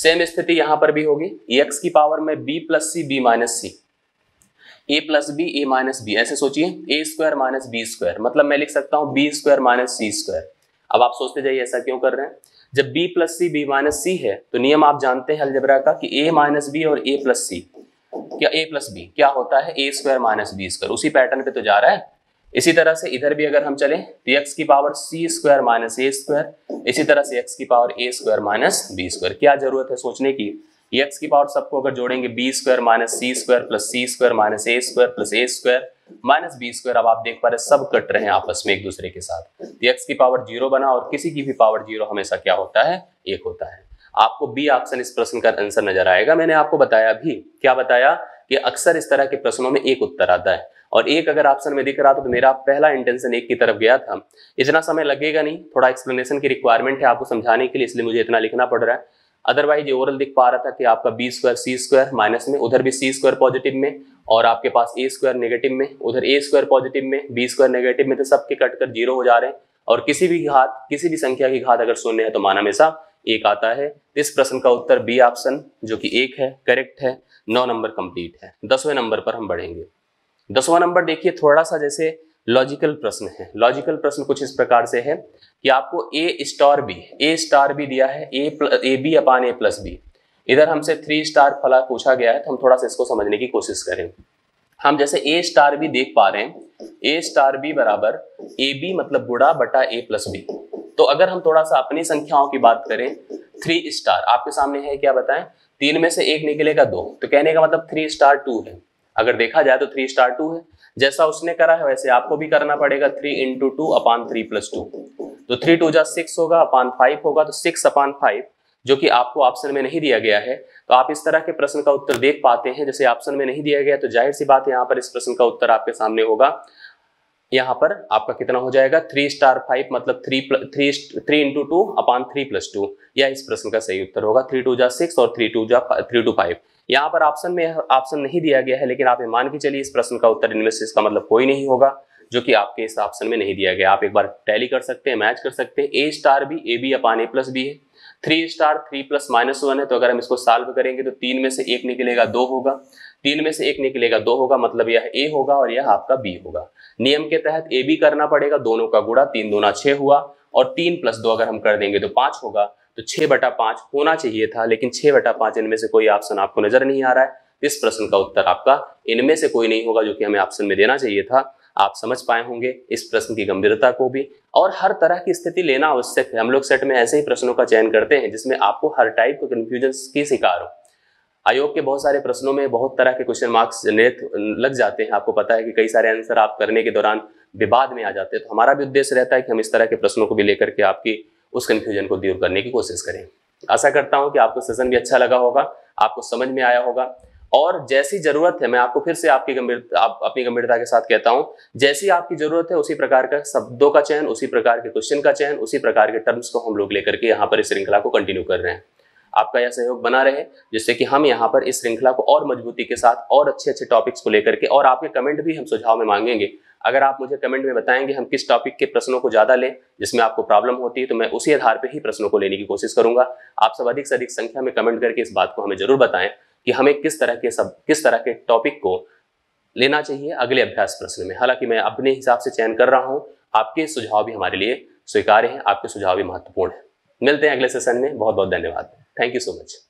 सेम स्थिति यहाँ पर भी होगी, एक्स की पावर में b plus c b minus c, a plus b a minus b, ऐसे सोचिए a square minus b square, मतलब मैं लिख सकता हूँ b square minus c square. अब आप सोचते जाइए ऐसा क्यों कर रहे हैं, जब b plus c b minus c है तो नियम आप जानते हैं अलजेब्रा का कि a माइनस बी और a प्लस सी या a प्लस बी क्या होता है, a square minus b square. उसी पैटर्न पे तो जा रहा है। इसी तरह से इधर भी अगर हम चले तो x की power c square minus a square, इसी तरह से x की power a square minus b square. क्या जरूरत है सोचने की, x की पावर सबको अगर जोड़ेंगे b square minus c square plus c square minus a square plus a square minus b square. अब आप देख पा रहे सब कट रहे हैं आपस में एक दूसरे के साथ, एक्स की पावर जीरो बना, और किसी की भी पावर जीरो हमेशा क्या होता है, एक होता है। आपको बी ऑप्शन इस प्रश्न का आंसर नजर आएगा। मैंने आपको बताया भी, क्या बताया कि अक्सर इस तरह के प्रश्नों में एक उत्तर आता है, और एक अगर ऑप्शन में दिख रहा था तो मेरा पहला इंटेंशन एक की तरफ गया था। इतना समय लगेगा नहीं, थोड़ा एक्सप्लेनेशन की रिक्वायरमेंट है आपको समझाने के लिए, इसलिए मुझे इतना लिखना पड़ रहा है। अदरवाइज ये ओवरऑल दिख पा रहा था कि आपका b square c square minus में, उधर भी सी स्क्वायर पॉजिटिव में, और आपके पास ए स्क्वायर नेगेटिव में, उधर ए स्क्वायर पॉजिटिव में बी स्क्वायर नेगेटिव में, तो सबके कट कर जीरो हो जा रहे हैं। और किसी भी घात, किसी भी संख्या की घात अगर शून्य है तो मान हमेशा एक आता है। इस प्रश्न का उत्तर बी ऑप्शन जो कि एक है, करेक्ट है। नौ नंबर कंप्लीट है। दसवें नंबर पर हम बढ़ेंगे। दसवां नंबर देखिए थोड़ा सा जैसे लॉजिकल प्रश्न है। लॉजिकल प्रश्न कुछ इस प्रकार से है कि आपको a star b, a star b दिया है, a plus a b upon a plus b. इधर हमसे थ्री स्टार फला पूछा गया है, तो हम थोड़ा सा इसको समझने की कोशिश करें। हम जैसे ए स्टार बी देख पा रहे हैं, ए स्टार बी बराबर ए बी मतलब गुणा बटा ए प्लस बी। तो अगर हम थोड़ा सा अपनी संख्याओं की बात करें, थ्री स्टार आपके सामने है, क्या बताएं, तीन में से एक निकलेगा दो, तो कहने का मतलब थ्री स्टार टू है। अगर देखा जाए तो थ्री स्टार टू है, जैसा उसने करा है वैसे आपको भी करना पड़ेगा। Three into two upon three plus two, तो थ्री टू जा सिक्स होगा, अपान फाइव होगा, तो सिक्स अपान फाइव, जो कि आपको ऑप्शन में नहीं दिया गया है। तो आप इस तरह के प्रश्न का उत्तर देख पाते हैं। जैसे ऑप्शन में नहीं दिया गया तो जाहिर सी बात है यहाँ पर इस प्रश्न का उत्तर आपके सामने होगा। यहाँ पर आपका कितना हो जाएगा, थ्री स्टार फाइव मतलब three three three into two upon three plus two. यह इस प्रश्न का सही उत्तर होगा। थ्री टू जा सिक्स और थ्री टू जा थ्री टू फाइव। यहाँ पर ऑप्शन में ऑप्शन नहीं दिया गया है, लेकिन आप मान के चलिए इस प्रश्न का उत्तर इनमें से इसका मतलब कोई नहीं होगा, जो कि आपके इस ऑप्शन में नहीं दिया गया। आप एक बार टैली कर सकते हैं, मैच कर सकते हैं। ए स्टार भी a b upon a plus b है, three star three plus minus one है, तो अगर हम इसको सॉल्व करेंगे तो तीन में से एक निकलेगा दो होगा, तीन में से एक निकलेगा दो होगा, मतलब यह ए होगा और यह आपका बी होगा। नियम के तहत ए बी करना पड़ेगा, दोनों का गुणा, तीन दोना छः हुआ और तीन प्लस दो अगर हम कर देंगे तो पाँच होगा, तो छः बटा पाँच होना चाहिए था, लेकिन छः बटा पाँच इनमें से कोई ऑप्शन आपको नजर नहीं आ रहा है। इस प्रश्न का उत्तर आपका इनमें से कोई नहीं होगा, जो कि हमें ऑप्शन में देना चाहिए था। आप समझ पाए होंगे इस प्रश्न की गंभीरता को भी, और हर तरह की स्थिति लेना आवश्यक है। हम लोग सेट में ऐसे ही प्रश्नों का चयन करते हैं जिसमें आपको हर टाइप के कंफ्यूजन की शिकार हो। आयोग के बहुत सारे प्रश्नों में बहुत तरह के क्वेश्चन मार्क्स जनरेट लग जाते हैं। आपको पता है कि कई सारे आंसर आप करने के दौरान विवाद में आ जाते हैं, तो हमारा भी उद्देश्य रहता है कि हम इस तरह के प्रश्नों को भी लेकर के आपकी उस कन्फ्यूजन को दूर करने की कोशिश करें। आशा करता हूँ कि आपको सेशन भी अच्छा लगा होगा, आपको समझ में आया होगा, और जैसी जरूरत है, मैं आपको फिर से आपकी गंभीरता आप अपनी गंभीरता के साथ कहता हूं, जैसी आपकी जरूरत है उसी प्रकार का शब्दों का चयन, उसी प्रकार के क्वेश्चन का चयन, उसी प्रकार के टर्म्स को हम लोग लेकर के यहाँ पर इस श्रृंखला को कंटिन्यू कर रहे हैं। आपका यह सहयोग बना रहे, जिससे कि हम यहाँ पर इस श्रृंखला को और मजबूती के साथ और अच्छे अच्छे टॉपिक्स को लेकर के, और आपके कमेंट भी हम सुझाव में मांगेंगे। अगर आप मुझे कमेंट में बताएंगे हम किस टॉपिक के प्रश्नों को ज़्यादा लें, जिसमें आपको प्रॉब्लम होती है, तो मैं उसी आधार पर ही प्रश्नों को लेने की कोशिश करूंगा। आप सब अधिक से अधिक संख्या में कमेंट करके इस बात को हमें जरूर बताएं कि हमें किस तरह के सब किस तरह के टॉपिक को लेना चाहिए अगले अभ्यास प्रश्न में। हालांकि मैं अपने हिसाब से चयन कर रहा हूं, आपके सुझाव भी हमारे लिए स्वीकार्य हैं, आपके सुझाव भी महत्वपूर्ण हैं। मिलते हैं अगले सेशन में। बहुत बहुत धन्यवाद। Thank you so much.